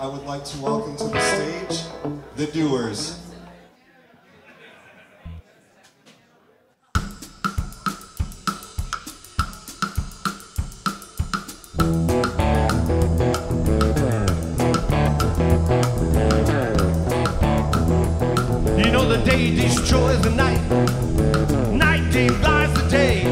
I would like to welcome to the stage The Dewars. You know, the day destroys the night, night delights the day.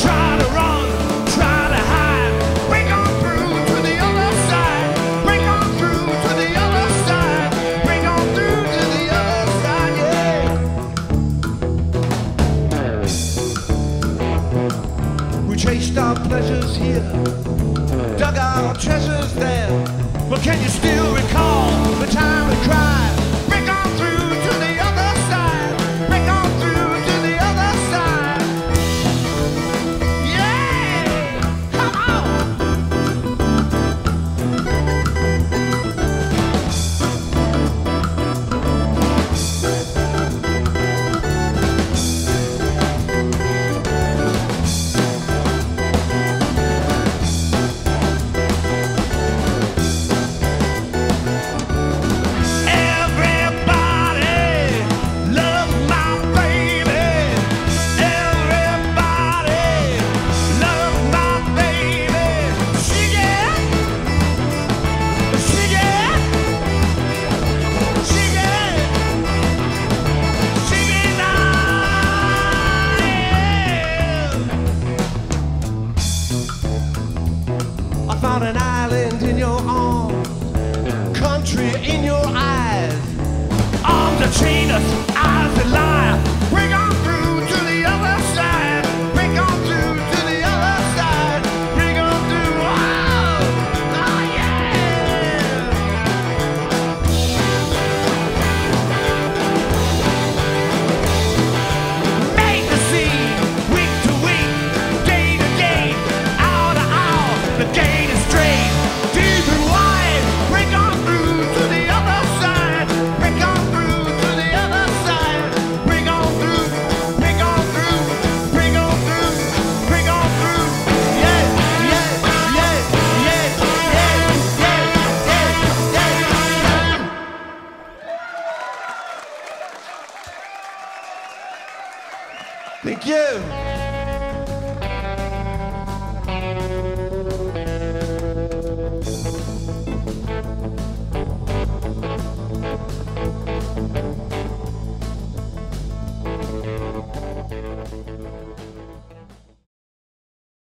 Try to run, try to hide, break on through to the other side, break on through to the other side, break on through to the other side, yeah. We chased our pleasures here, dug our treasures there, but can you still recall the time we cried? An island in your arms, country in your eyes, arms that chain us, eyes that lie. Break on through to the other side, break on through to the other side, break on through, oh, oh yeah. Make the sea, week to week, day to day, hour to hour, the game.